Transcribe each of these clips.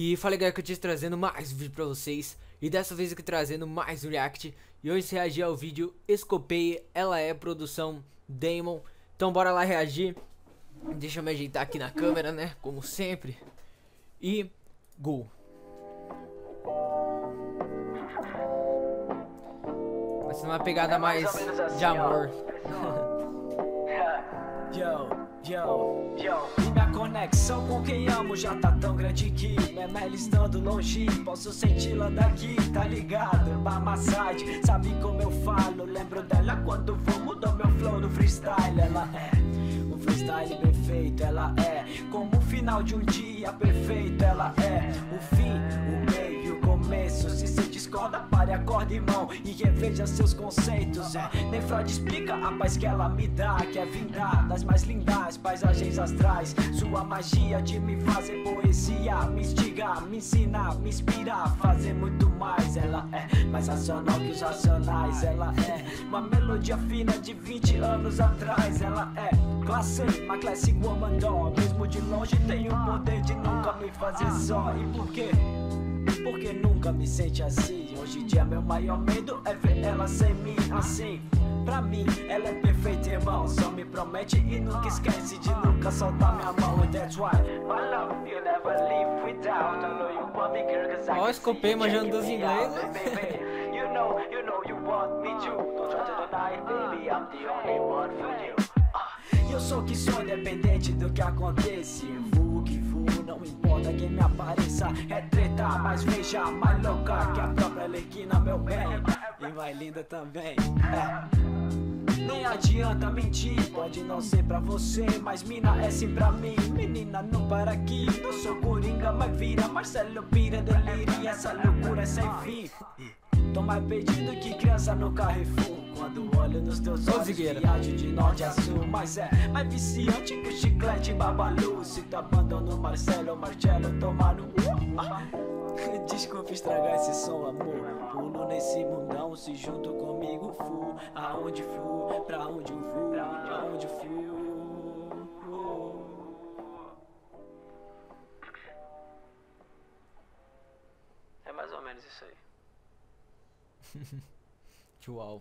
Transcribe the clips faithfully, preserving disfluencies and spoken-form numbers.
E fala galera, que eu te trazendo mais um vídeo pra vocês. E dessa vez aqui trazendo mais um react. E hoje reagi ao vídeo Scoppey, ela é produção Deymon. Então bora lá reagir. Deixa eu me ajeitar aqui na câmera, né, como sempre. E go. Vai ser uma pegada mais de amor. Yo, yo, minha conexão com quem amo já tá tão grande que mesmo ela estando longe, posso senti-la daqui, tá ligado? Pra massagem, sabe como eu falo, lembro dela quando vou, mudou meu flow no freestyle. Ela é um freestyle perfeito, ela é como o final de um dia perfeito. Ela é o fim, o meio e o começo. Se você discorda, pare, acorda, irmão, e reveja seus conceitos. É, nem Freud explica a paz que ela me dá, que é vingar das mais lindas paisagens astrais. Sua magia de me fazer poesia, me instiga, me ensina, me inspira a fazer muito mais. Ela é mais racional que os racionais. Ela é uma melodia fina de vinte anos atrás. Ela é classic, uma classic woman doll. Mesmo de longe tem o poder de nunca me fazer só. E por quê? Porque nunca me sente assim. Hoje em dia meu maior medo é ver ela sem mim assim. Pra mim ela é perfeita, irmão, só me promete e nunca esquece de nunca soltar minha mão. That's why my love you never leave without. I know you want me, girl, cause I can see you checking me out. You know, you know you want me too. Don't try to deny it, baby, I'm the only one for you. Eu sou que sou independente do que acontece. Vou que vou, não importa quem me apareça. É treta, mas veja, mais louca que a própria Lequina, meu bem. E mais linda também. É. Nem adianta mentir, pode não ser pra você, mas mina é sim pra mim. Menina, não para aqui, não sou coringa, mas vira Marcelo Pira, delírio. Essa loucura é sem fim. Tô mais perdido que criança no Carrefour. Quando olho nos teus olhos, viajo de norte a sul. Mas é mais viciante que o chiclete Babalu. Se tu abandono Marcelo, Marcelo tomar no... Desculpa estragar esse som, amor. Pulo nesse mundão, se junto comigo fu. Aonde fu, pra onde eu fu, pra onde fu. É mais ou menos isso aí. Uau.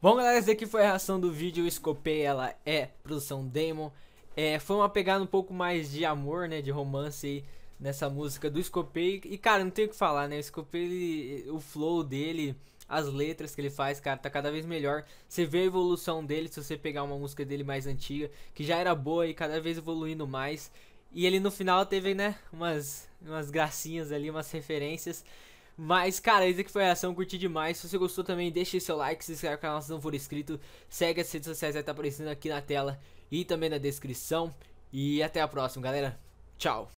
Bom galera, essa daqui foi a reação do vídeo Scoppey, ela é produção Deymon. É, foi uma pegada um pouco mais de amor, né, de romance aí nessa música do Scoppey. E cara, não tem o que falar, né, o Scoppey, ele, o flow dele, as letras que ele faz, cara, tá cada vez melhor. Você vê a evolução dele, se você pegar uma música dele mais antiga, que já era boa e cada vez evoluindo mais. E ele no final teve, né, umas, umas gracinhas ali, umas referências. Mas, cara, isso aqui foi a reação, curti demais. Se você gostou também, deixa seu like, se inscreve no canal se não for inscrito. Segue as redes sociais, vai estar aparecendo aqui na tela e também na descrição. E até a próxima, galera. Tchau!